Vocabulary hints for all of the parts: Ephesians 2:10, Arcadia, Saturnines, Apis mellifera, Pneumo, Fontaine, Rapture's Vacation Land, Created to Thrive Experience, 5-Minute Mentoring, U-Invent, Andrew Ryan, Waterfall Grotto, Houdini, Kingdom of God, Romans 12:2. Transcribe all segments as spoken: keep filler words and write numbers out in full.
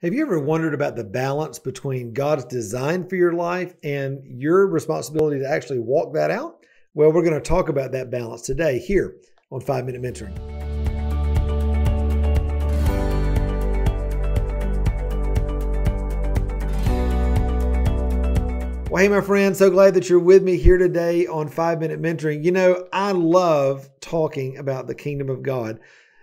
Have you ever wondered about the balance between God's design for your life and your responsibility to actually walk that out? Well, we're going to talk about that balance today here on five minute Mentoring. Well, hey, my friend, so glad that you're with me here today on five minute Mentoring. You know, I love talking about the kingdom of God.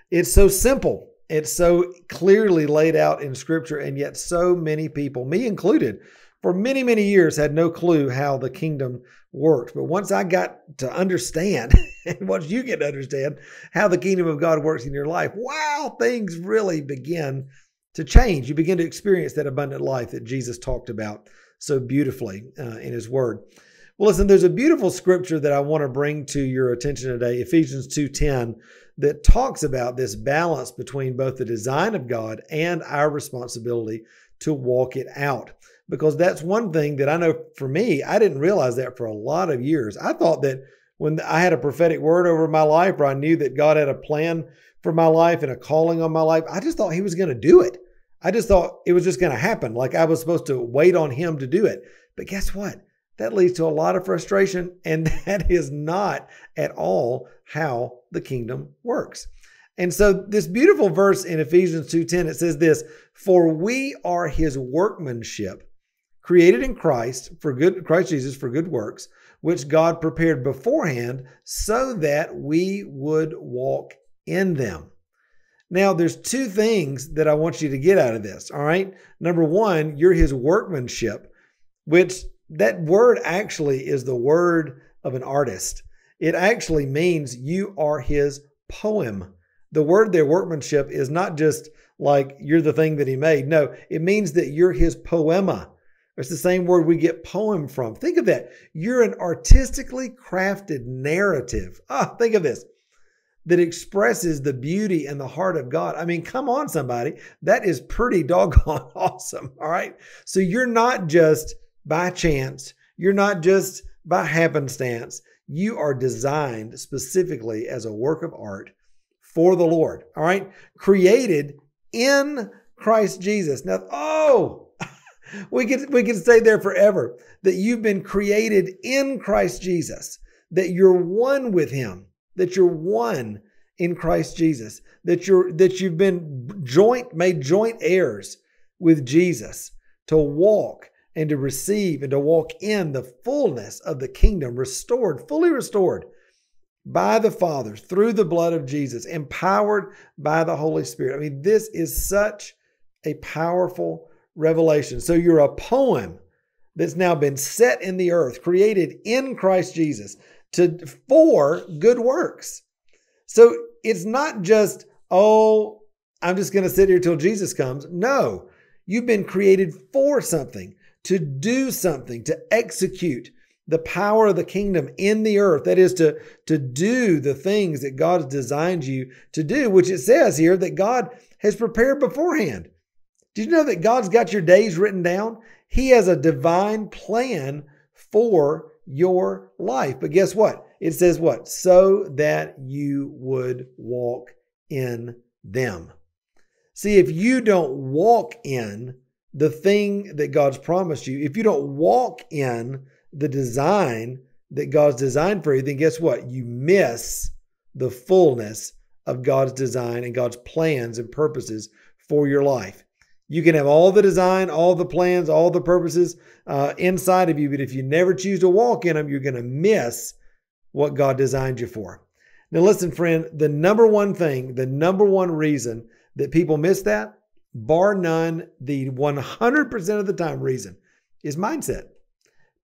It's so simple. It's so clearly laid out in Scripture, and yet so many people, me included, for many, many years had no clue how the kingdom works. But once I got to understand, and once you get to understand how the kingdom of God works in your life, wow, things really begin to change. You begin to experience that abundant life that Jesus talked about so beautifully uh, in His Word. Well, listen, there's a beautiful scripture that I want to bring to your attention today, Ephesians two ten, that talks about this balance between both the design of God and our responsibility to walk it out. Because that's one thing that I know for me, I didn't realize that for a lot of years. I thought that when I had a prophetic word over my life, or I knew that God had a plan for my life and a calling on my life, I just thought He was going to do it. I just thought it was just going to happen. Like I was supposed to wait on Him to do it. But guess what? That leads to a lot of frustration, and that is not at all how the kingdom works. And so this beautiful verse in Ephesians two ten, it says this, "For we are His workmanship, created in Christ for good Christ Jesus for good works, which God prepared beforehand so that we would walk in them." Now, there's two things that I want you to get out of this, all right? Number one, you're His workmanship, which that word actually is the word of an artist. It actually means you are His poem. The word there, workmanship, is not just like you're the thing that He made. No, it means that you're His poema. It's the same word we get poem from. Think of that. You're an artistically crafted narrative. Ah, think of this. That expresses the beauty and the heart of God. I mean, come on, somebody. That is pretty doggone awesome. All right. So you're not just by chance. You're not just by happenstance. You are designed specifically as a work of art for the Lord. All right. Created in Christ Jesus. Now, oh, we can, we can stay there forever, that you've been created in Christ Jesus, that you're one with Him, that you're one in Christ Jesus, that you're, that you've been joint, made joint heirs with Jesus to walk and to receive and to walk in the fullness of the kingdom, restored, fully restored by the Father through the blood of Jesus, empowered by the Holy Spirit. I mean, this is such a powerful revelation. So you're a poem that's now been set in the earth, created in Christ Jesus to for good works. So it's not just, oh, I'm just going to sit here till Jesus comes. No, you've been created for something, to do something, to execute the power of the kingdom in the earth. That is to, to do the things that God has designed you to do, which it says here that God has prepared beforehand. Did you know that God's got your days written down? He has a divine plan for your life. But guess what? It says what? So that you would walk in them. See, if you don't walk in the thing that God's promised you, if you don't walk in the design that God's designed for you, then guess what? You miss the fullness of God's design and God's plans and purposes for your life. You can have all the design, all the plans, all the purposes uh, inside of you, but if you never choose to walk in them, you're going to miss what God designed you for. Now, listen, friend, the number one thing, the number one reason that people miss that, bar none, the one hundred percent of the time reason, is mindset.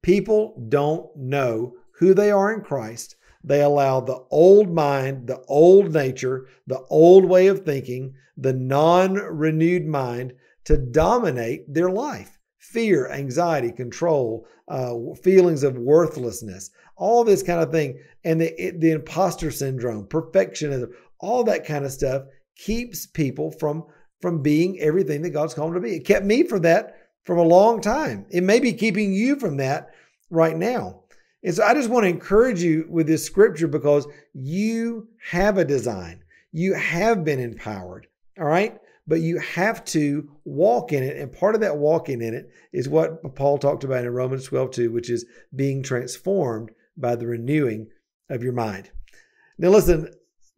People don't know who they are in Christ. They allow the old mind, the old nature, the old way of thinking, the non-renewed mind to dominate their life. Fear, anxiety, control, uh, feelings of worthlessness, all this kind of thing. And the, it, the imposter syndrome, perfectionism, all that kind of stuff keeps people from from being everything that God's called them to be. It kept me from that for a long time. It may be keeping you from that right now. And so I just want to encourage you with this scripture, because you have a design. You have been empowered, all right? but you have to walk in it. And part of that walking in it is what Paul talked about in Romans twelve two, which is being transformed by the renewing of your mind. Now, listen,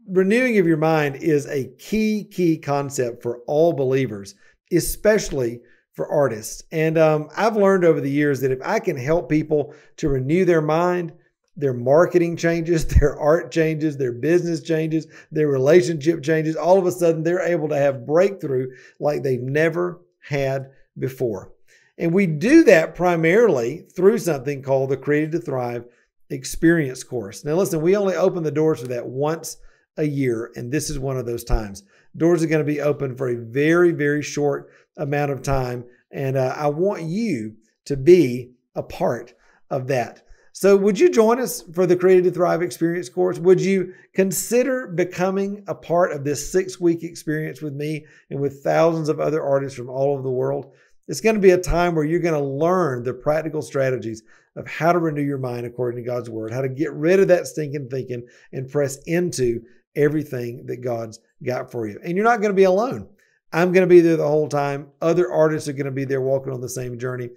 renewing of your mind is a key, key concept for all believers, especially for artists. And um, I've learned over the years that if I can help people to renew their mind, their marketing changes, their art changes, their business changes, their relationship changes, all of a sudden they're able to have breakthrough like they've never had before. And we do that primarily through something called the Created to Thrive Experience course. Now listen, we only open the doors for that once a year, and this is one of those times. Doors are going to be open for a very, very short amount of time, and uh, I want you to be a part of that. So would you join us for the Created to Thrive Experience course? Would you consider becoming a part of this six-week experience with me and with thousands of other artists from all over the world? It's going to be a time where you're going to learn the practical strategies of how to renew your mind according to God's word, how to get rid of that stinking thinking and press into everything that God's got for you. And you're not going to be alone. I'm going to be there the whole time. Other artists are going to be there walking on the same journey.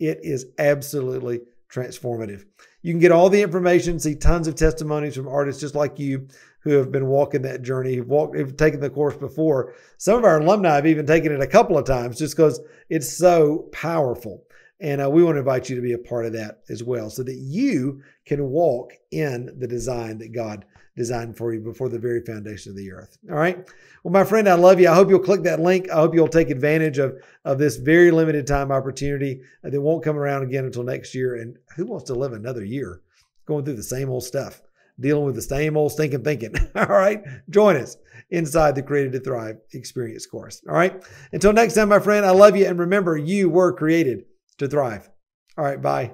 It is absolutely transformative. You can get all the information, see tons of testimonies from artists just like you who have been walking that journey, who've walked, who've taken the course before. Some of our alumni have even taken it a couple of times just because it's so powerful. And uh, we want to invite you to be a part of that as well so that you can walk in the design that God designed for you before the very foundation of the earth. All right. Well, my friend, I love you. I hope you'll click that link. I hope you'll take advantage of, of this very limited time opportunity that won't come around again until next year. And who wants to live another year going through the same old stuff, dealing with the same old stinking thinking? All right. Join us inside the Created to Thrive Experience course. All right. Until next time, my friend, I love you. And remember, you were created to thrive. All right. Bye.